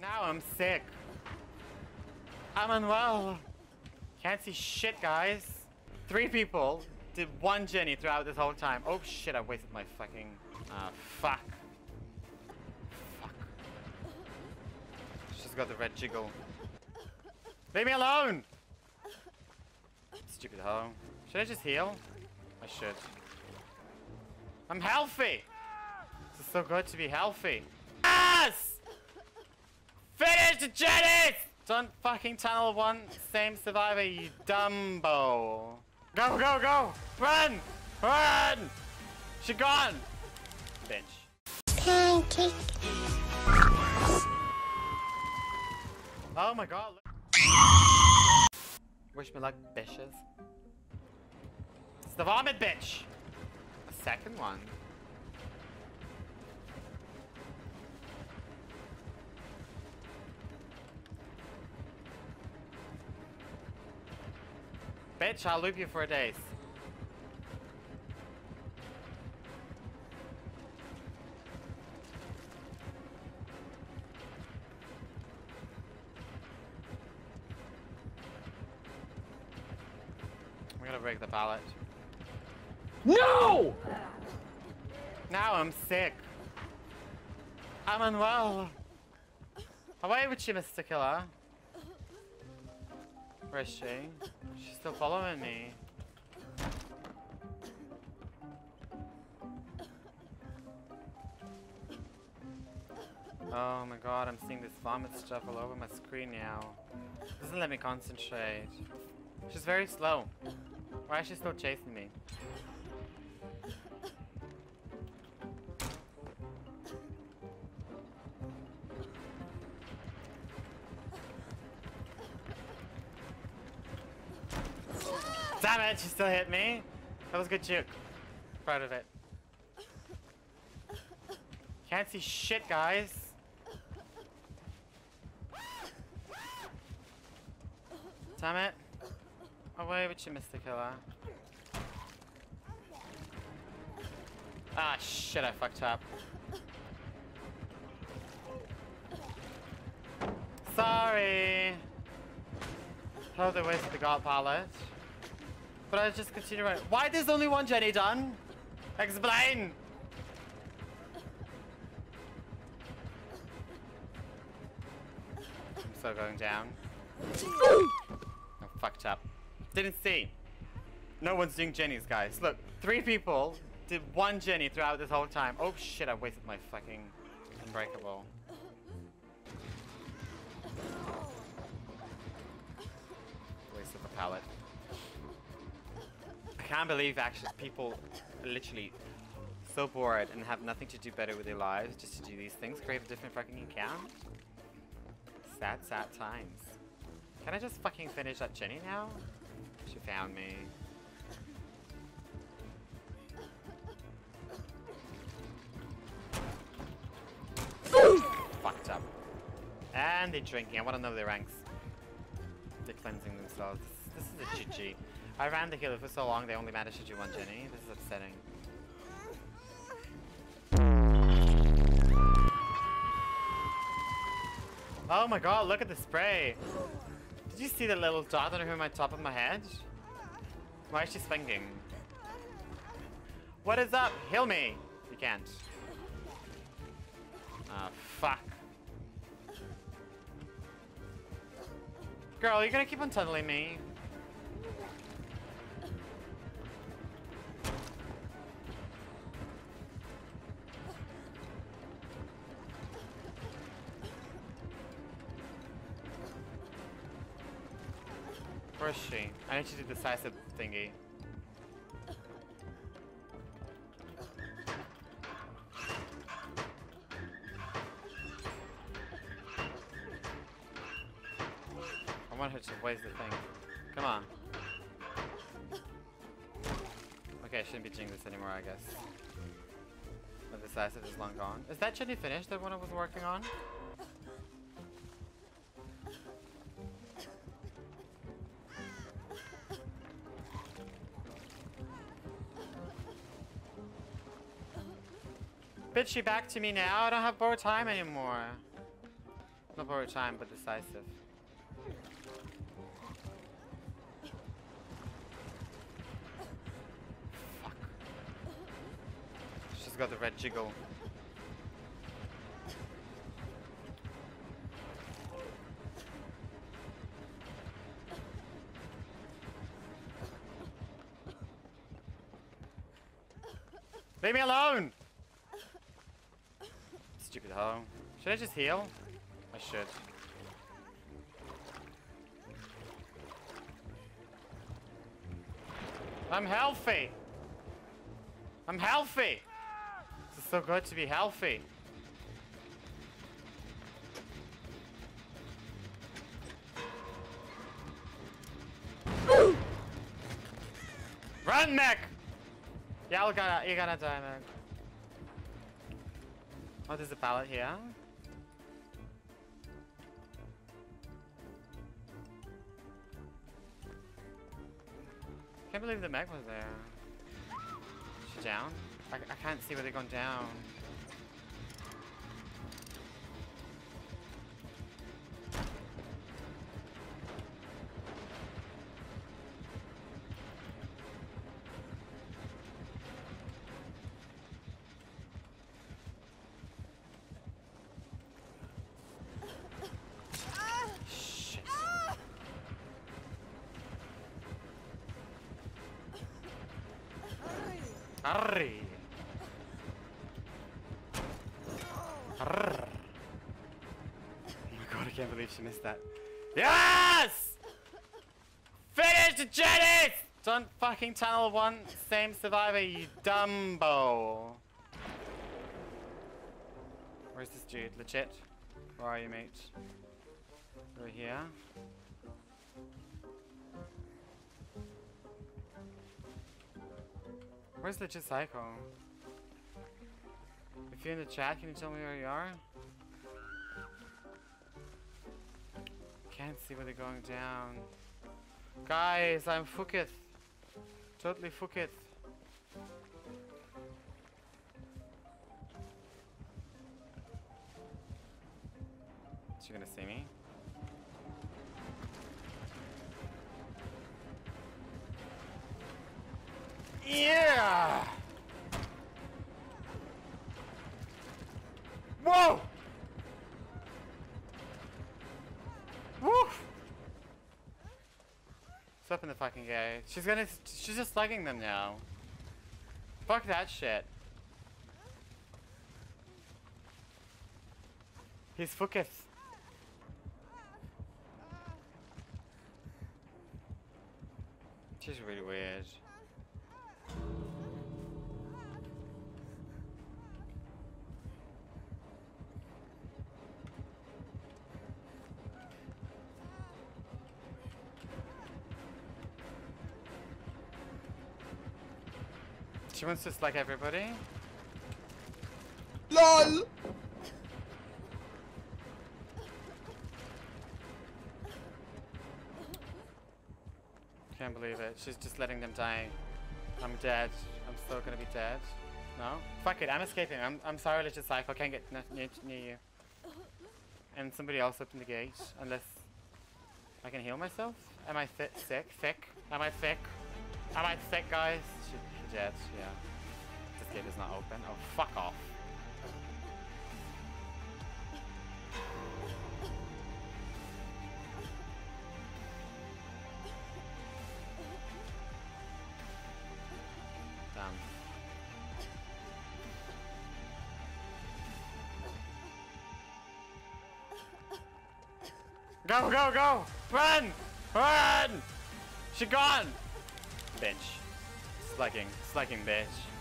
Now I'm sick. I'm unwell. Can't see shit, guys. 3 people did 1 journey throughout this whole time. Oh shit, I wasted my fucking... Fuck. She's got the red jiggle. Leave me alone! Stupid hoe. Should I just heal? I should. I'm healthy! This is so good to be healthy. Yes! Finish the journeys! Don't fucking tunnel one same survivor, you dumbo. Go, go, go! Run! Run! She gone! Bitch. Pancake. Oh my god. Wish me luck, bitches. It's the vomit bitch! A second one. Bitch, I'll loop you for a days. I'm gonna break the ballot. No! Now I'm sick. I'm unwell. Away with you, Mr. Killer. Where is she? She's still following me. Oh my god, I'm seeing this vomit stuff all over my screen now. Doesn't let me concentrate. She's very slow. Why is she still chasing me? Damn it, she still hit me. That was a good juke. Proud of it. Can't see shit, guys. Damn it. Away with you, Mr. Killer. Ah, shit, I fucked up. Sorry. Totally wasted the god palette. But I just continue right. Why there's only one journey done? Explain! I'm still going down. I fucked up. Didn't see. No one's doing journeys, guys. Look, 3 people did 1 journey throughout this whole time. Oh shit, I wasted my fucking unbreakable. Wasted the palette. I can't believe actually people are literally so bored and have nothing to do better with their lives just to do these things, create a different fucking account. Sad, sad times. Can I just fucking finish that Jenny now? She found me. Fucked up. And they're drinking. I want to know their ranks. They're cleansing themselves. This is a GG. I ran the killer for so long, they only managed to do 1 journey. This is upsetting. Oh my god, look at the spray! Did you see the little dot under my top of my head? Why is she swinging? What is up? Heal me! You can't. Ah, fuck. Girl, you're gonna keep on tunneling me. Where is she? I need to do the decisive thingy. I want her to waste the thing. Come on. Okay, I shouldn't be doing this anymore, I guess. The decisive is long gone. Is that Jenny finished, the one I was working on? Bitch, you back to me now? I don't have more time anymore. Not over time, but decisive. Fuck. She's got the red jiggle. Leave me alone! Stupid hoe. Should I just heal? I should. I'm healthy! I'm healthy! This is so good to be healthy. Run, Mac! Yeah, you're gonna die, man. Oh, there's a pallet here. Can't believe the mech was there. Is she down? I can't see where they've gone down. Hurry! Oh my god, I can't believe she missed that. Yes! Finish the Jennies! Don't fucking tunnel one same survivor, you dumbo! Where's this dude? Legit? Where are you, mate? Over here. Where's the Psycho? If you're in the chat, can you tell me where you are? Can't see where they're going down. Guys, I'm fucked. Totally fucked. Is she gonna see me? Yeah! Whoa! Woo! Let's open the fucking gate. She's just slugging them now. Fuck that shit. He's focused. She's really weird. She wants to slag everybody. LOL! Can't believe it. She's just letting them die. I'm dead. I'm still gonna be dead. No? Fuck it, I'm escaping. I'm sorry, Legit Psycho. Can't get near you. And somebody else opened the gate. Unless I can heal myself? Am I sick? Thick? Am I thick? Am I sick, guys? She's dead, yeah. This gate is not open. Oh, fuck off. Damn. Go, go, go! Run! Run! She gone! Bitch. Slugging bitch.